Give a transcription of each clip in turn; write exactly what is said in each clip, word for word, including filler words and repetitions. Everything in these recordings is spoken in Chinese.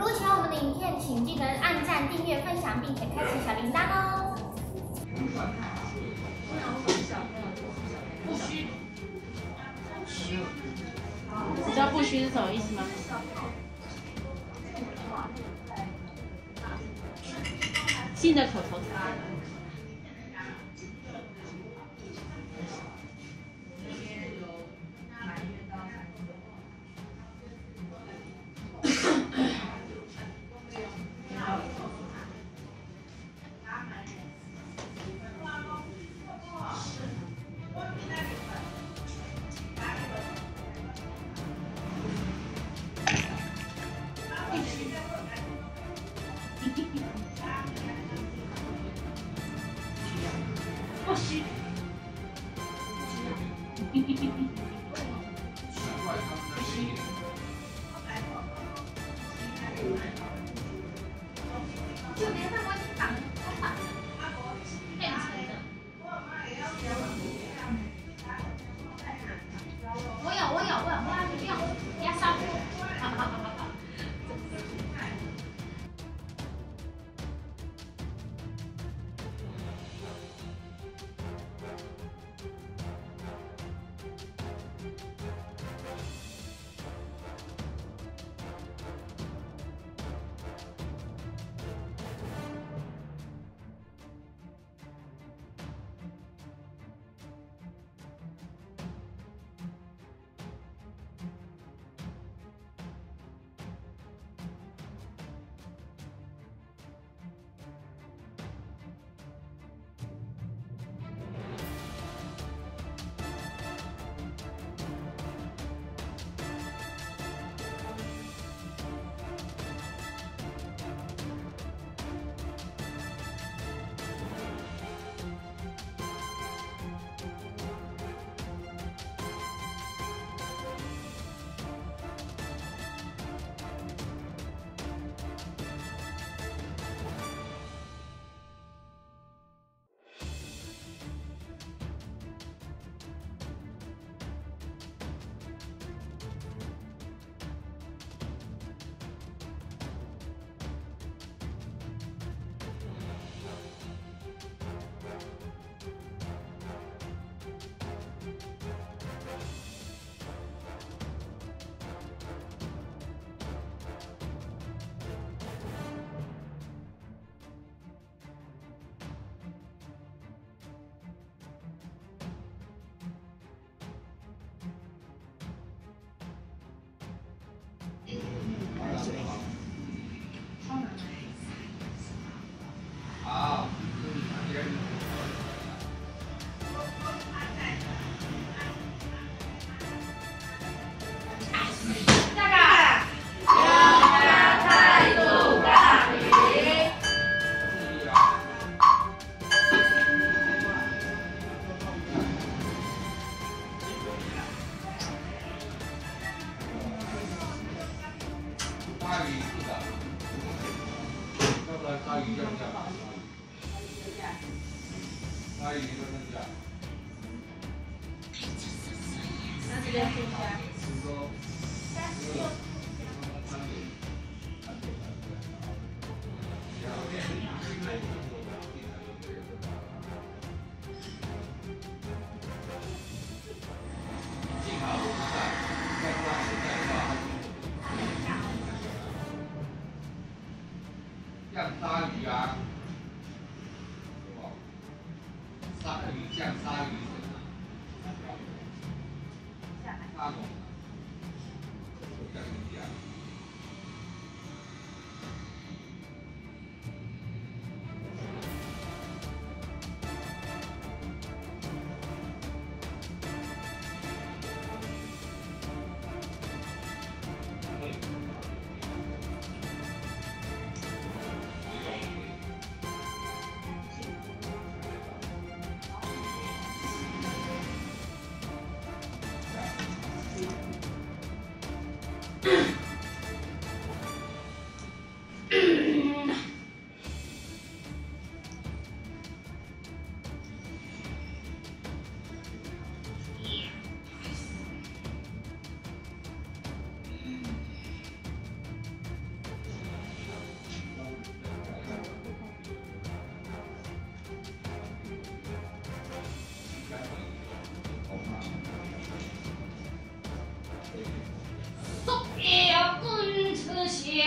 如果喜欢我们的影片，请记得按赞、订阅、分享，并且开启小铃铛哦。不虚，不虚，你知道不虚是什么意思吗？ 新的口头禅。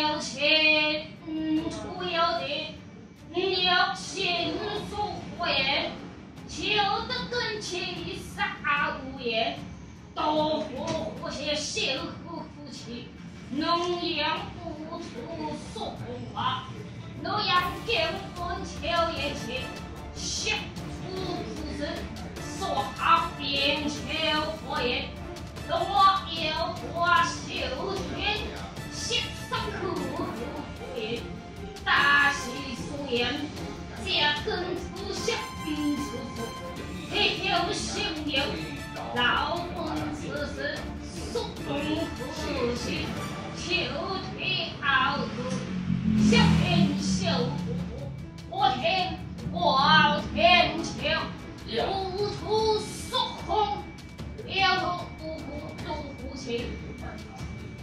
역시 조여디 네 역시 소고에 지어뜯은 지사우에 또보고시시후후치 농양부투소와 노양경군체의지 십후후은 소하빈체의 노여화시우진 십성후후의 다시소연 제근부식빈수소 有心有老公子是送夫妻，求腿好路，小天修我天我天求，路途疏空，了无路情，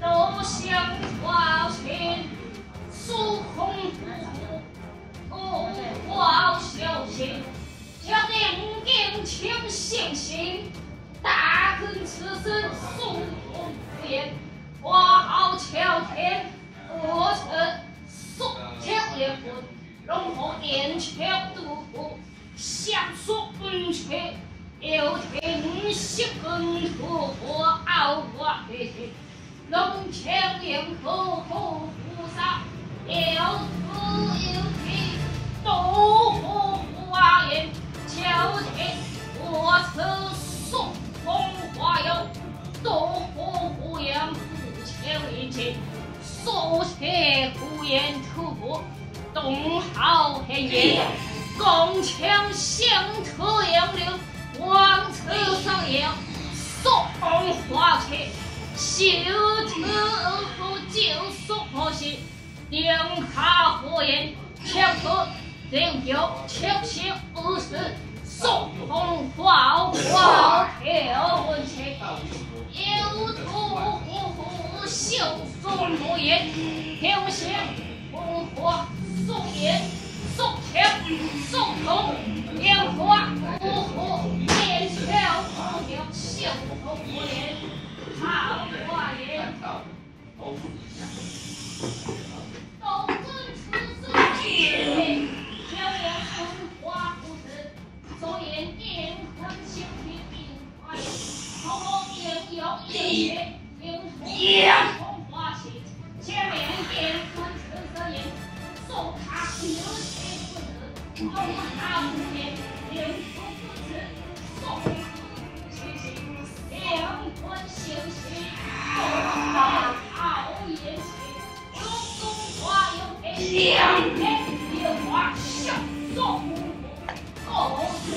都想花钱，疏空不苦，不好小心。 晓得五更清醒醒，大根此生送红颜，花好桥天，我曾送桥一本，龙河岩桥渡过，相送恩泉，又听西更渡过傲花飞，龙桥岩口口菩萨，又哭又啼，多火花园。 小天，我曾送风花油，多火火焰不求人情，所切火焰突破，东好黑夜，宫墙相投杨柳，王车上扬，送花车，小车不就送火星，两卡火焰，枪口正有清晰无视。 送红花，花飘舞起，有土湖秀松木叶，飘香红花送叶，送条送红莲花，五湖连桥五条秀红木叶，桃花叶。斗争出生的飘扬红花。 所言天宽相平，平宽红红阳一雪，迎红花雪。千年天宽十三年，送他牛千不得，送他五年迎风不辞，送他千行两宽相许，送他好言许，中中华有陪，两天莲花笑送。 Oh, oh, oh,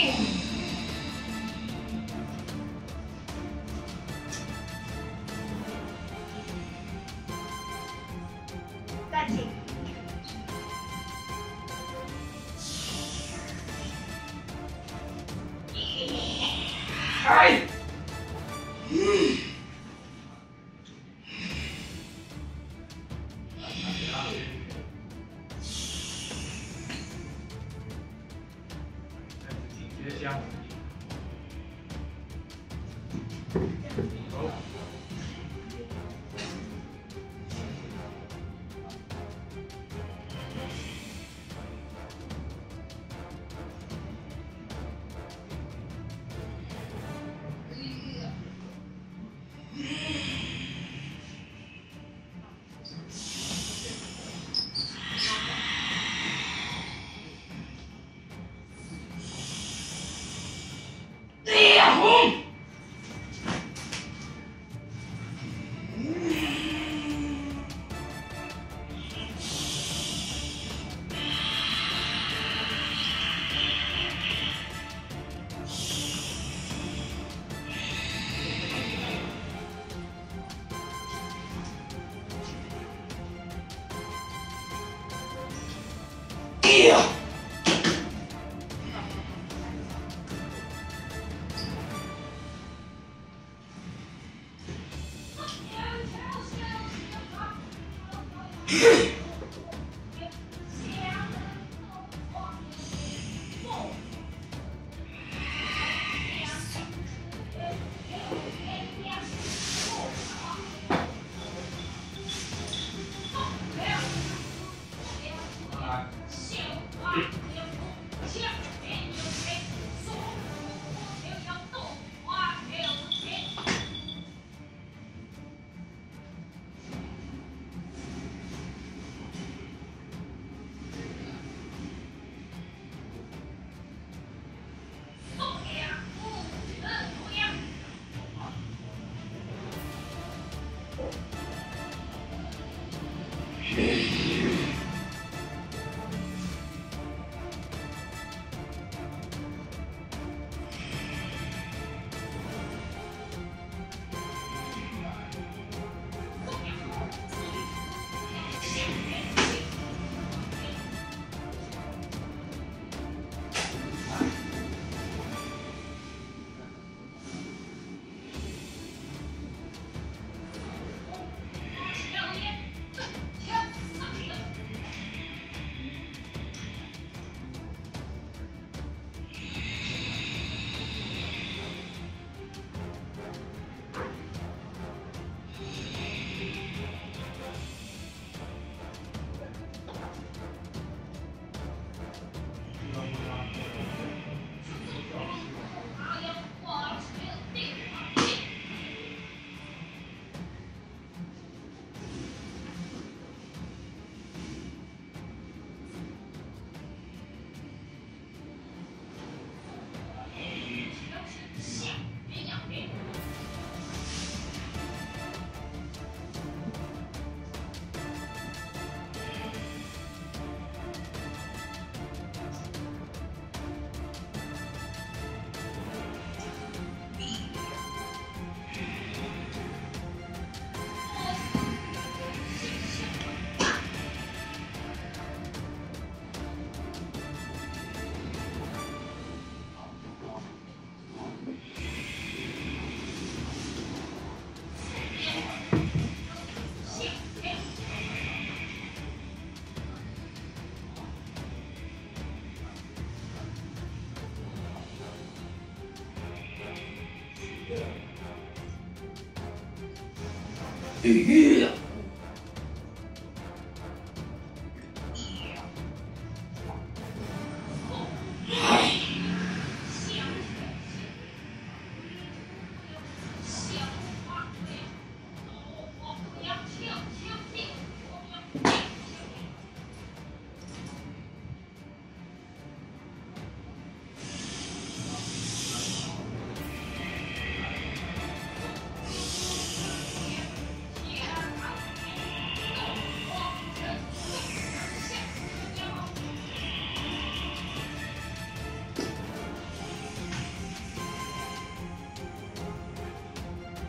Yeah.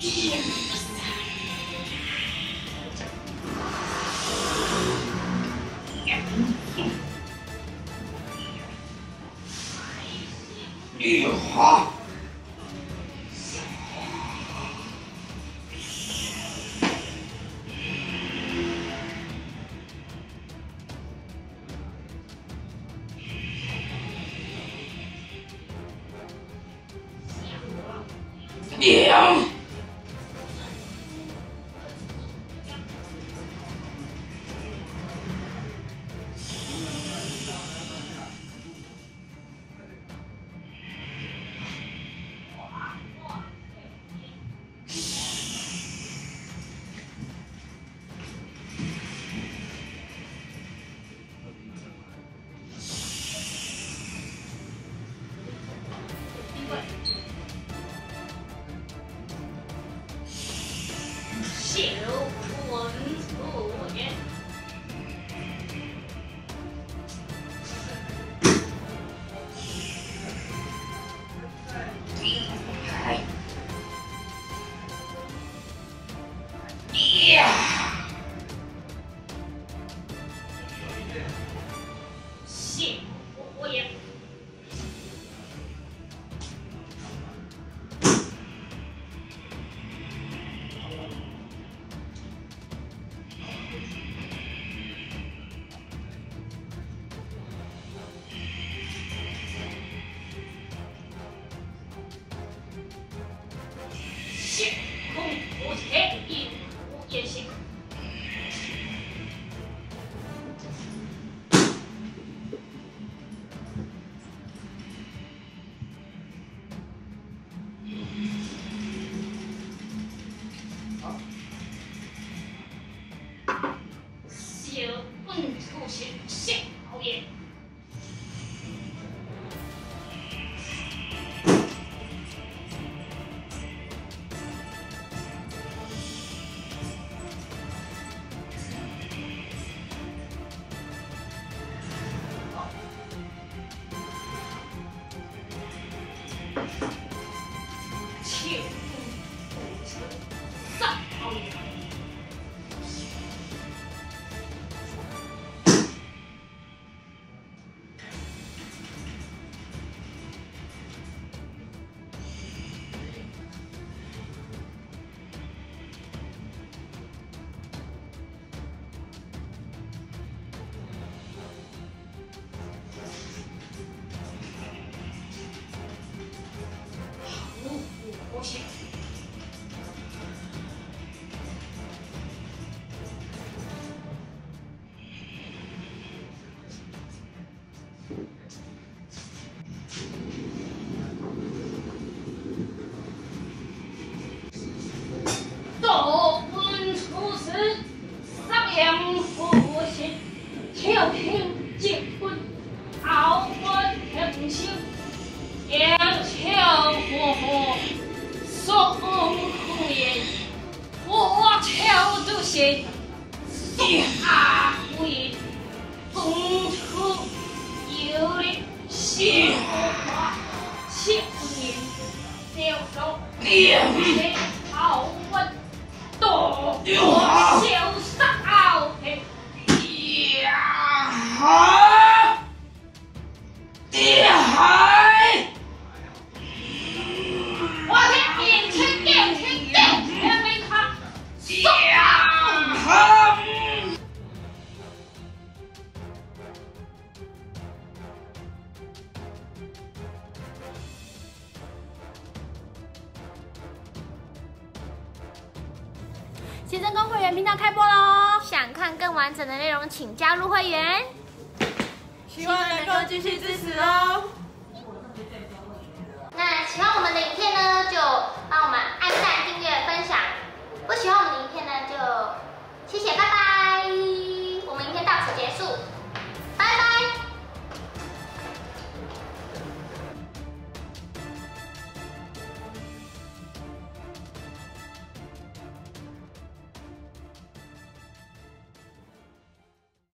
Yeah.新增公会员频道开播喽！想看更完整的内容，请加入会员。希望能够继续支持哦。那喜欢我们的影片。